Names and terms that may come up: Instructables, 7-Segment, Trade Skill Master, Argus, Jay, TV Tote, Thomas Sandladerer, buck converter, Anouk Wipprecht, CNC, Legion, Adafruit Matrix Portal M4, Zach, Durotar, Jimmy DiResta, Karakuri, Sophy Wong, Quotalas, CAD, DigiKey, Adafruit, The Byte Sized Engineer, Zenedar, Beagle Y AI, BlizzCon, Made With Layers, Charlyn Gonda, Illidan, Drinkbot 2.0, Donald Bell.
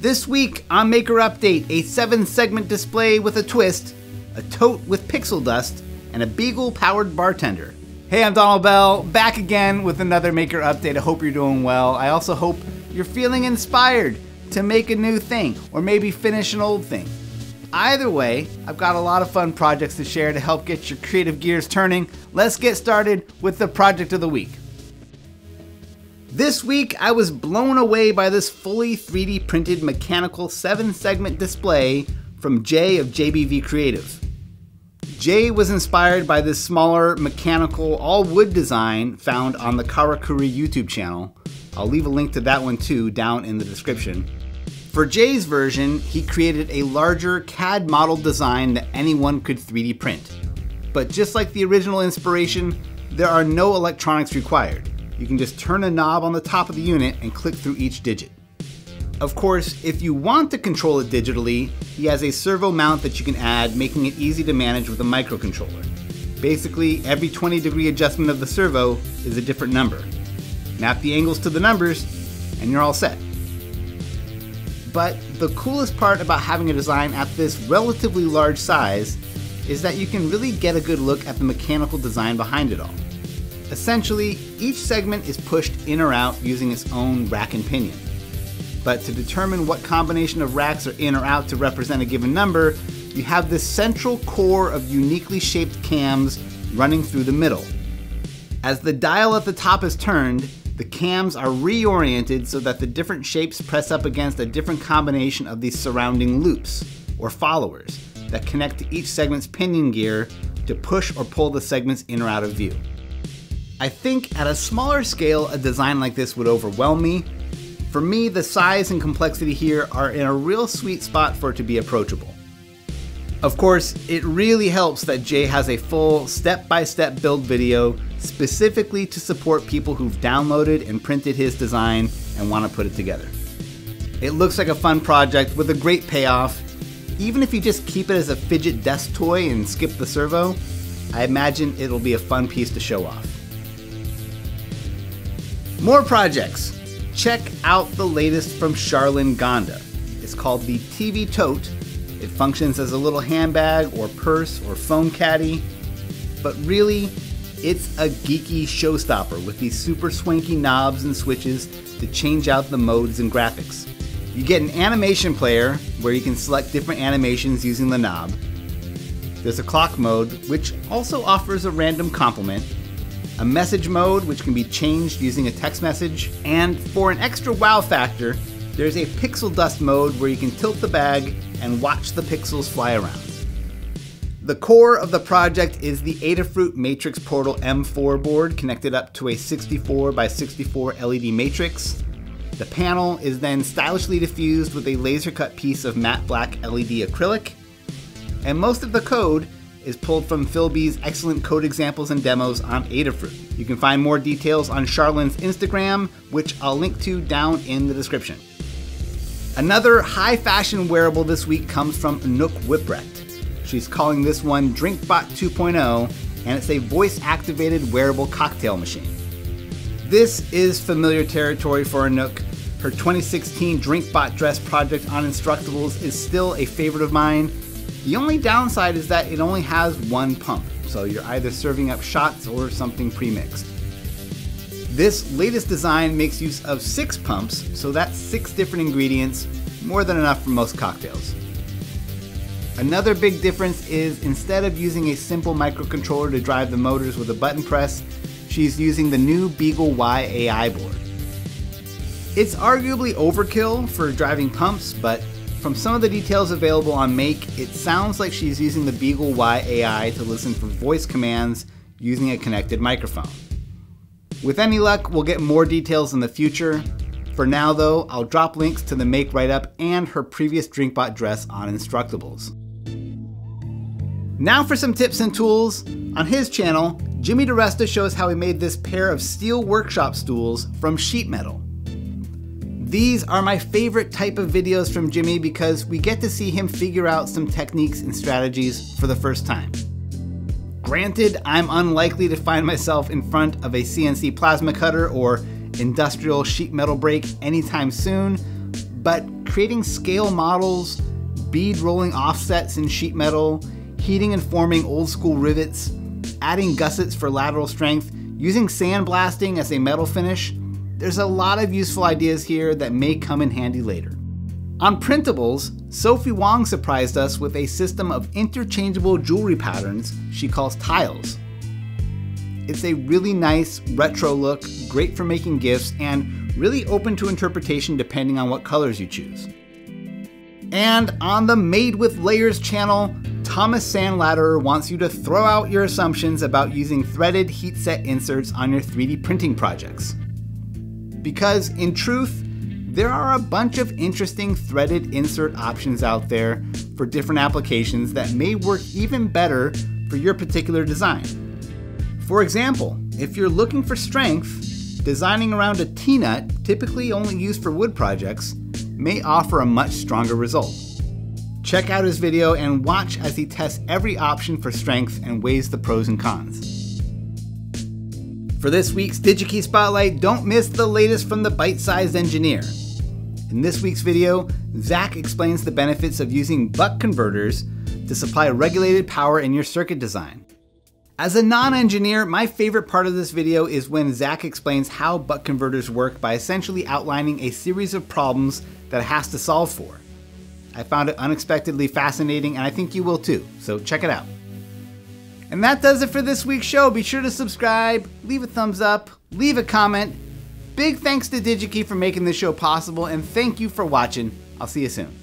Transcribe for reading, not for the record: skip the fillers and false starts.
This week on Maker Update, a 7-segment display with a twist, a tote with pixel dust, and a Beagle-powered bartender. Hey, I'm Donald Bell, back again with another Maker Update. I hope you're doing well. I also hope you're feeling inspired to make a new thing, or maybe finish an old thing. Either way, I've got a lot of fun projects to share to help get your creative gears turning. Let's get started with the project of the week. This week, I was blown away by this fully 3D printed mechanical 7-segment display from Jay of JBV Creative. Jay was inspired by this smaller mechanical all wood design found on the Karakuri YouTube channel. I'll leave a link to that one too down in the description. For Jay's version, he created a larger CAD model design that anyone could 3D print. But just like the original inspiration, there are no electronics required. You can just turn a knob on the top of the unit and click through each digit. Of course, if you want to control it digitally, he has a servo mount that you can add, making it easy to manage with a microcontroller. Basically, every 20-degree adjustment of the servo is a different number. Map the angles to the numbers, and you're all set. But the coolest part about having a design at this relatively large size is that you can really get a good look at the mechanical design behind it all. Essentially, each segment is pushed in or out using its own rack and pinion. But to determine what combination of racks are in or out to represent a given number, you have this central core of uniquely shaped cams running through the middle. As the dial at the top is turned, the cams are reoriented so that the different shapes press up against a different combination of these surrounding loops, or followers, that connect to each segment's pinion gear to push or pull the segments in or out of view. I think at a smaller scale, a design like this would overwhelm me. For me, the size and complexity here are in a real sweet spot for it to be approachable. Of course, it really helps that Jay has a full step-by-step build video specifically to support people who've downloaded and printed his design and want to put it together. It looks like a fun project with a great payoff. Even if you just keep it as a fidget desk toy and skip the servo, I imagine it'll be a fun piece to show off. More projects. Check out the latest from Charlyn Gonda. It's called the TV Tote. It functions as a little handbag or purse or phone caddy, but really, it's a geeky showstopper with these super swanky knobs and switches to change out the modes and graphics. You get an animation player where you can select different animations using the knob. There's a clock mode, which also offers a random complement, a message mode, which can be changed using a text message, and for an extra wow factor, there's a pixel dust mode where you can tilt the bag and watch the pixels fly around. The core of the project is the Adafruit Matrix Portal M4 board connected up to a 64 by 64 LED matrix. The panel is then stylishly diffused with a laser cut piece of matte black LED acrylic, and most of the code is pulled from Philby's excellent code examples and demos on Adafruit. You can find more details on Charlyn's Instagram, which I'll link to down in the description. Another high fashion wearable this week comes from Anouk Wipprecht. She's calling this one Drinkbot 2.0, and it's a voice-activated wearable cocktail machine. This is familiar territory for Anouk. Her 2016 Drinkbot dress project on Instructables is still a favorite of mine. The only downside is that it only has one pump, so you're either serving up shots or something pre-mixed. This latest design makes use of 6 pumps, so that's 6 different ingredients, more than enough for most cocktails. Another big difference is instead of using a simple microcontroller to drive the motors with a button press, she's using the new Beagle Y AI board. It's arguably overkill for driving pumps, but from some of the details available on Make, it sounds like she's using the Beagle Y AI to listen for voice commands using a connected microphone. With any luck, we'll get more details in the future. For now though, I'll drop links to the Make write-up and her previous Drinkbot dress on Instructables. Now for some tips and tools. On his channel, Jimmy DiResta shows how he made this pair of steel workshop stools from sheet metal. These are my favorite type of videos from Jimmy because we get to see him figure out some techniques and strategies for the first time. Granted, I'm unlikely to find myself in front of a CNC plasma cutter or industrial sheet metal break anytime soon, but creating scale models, bead rolling offsets in sheet metal, heating and forming old school rivets, adding gussets for lateral strength, using sandblasting as a metal finish. There's a lot of useful ideas here that may come in handy later. On printables, Sophy Wong surprised us with a system of interchangeable jewelry patterns she calls tiles. It's a really nice retro look, great for making gifts, and really open to interpretation depending on what colors you choose. And on the Made With Layers channel, Thomas Sandladerer wants you to throw out your assumptions about using threaded heat set inserts on your 3D printing projects. Because in truth, there are a bunch of interesting threaded insert options out there for different applications that may work even better for your particular design. For example, if you're looking for strength, designing around a T-nut, typically only used for wood projects, may offer a much stronger result. Check out his video and watch as he tests every option for strength and weighs the pros and cons. For this week's DigiKey Spotlight, don't miss the latest from the bite-sized engineer. In this week's video, Zach explains the benefits of using buck converters to supply regulated power in your circuit design. As a non-engineer, my favorite part of this video is when Zach explains how buck converters work by essentially outlining a series of problems that it has to solve for. I found it unexpectedly fascinating, and I think you will too, so check it out. And that does it for this week's show. Be sure to subscribe, leave a thumbs up, leave a comment. Big thanks to DigiKey for making this show possible, and thank you for watching. I'll see you soon.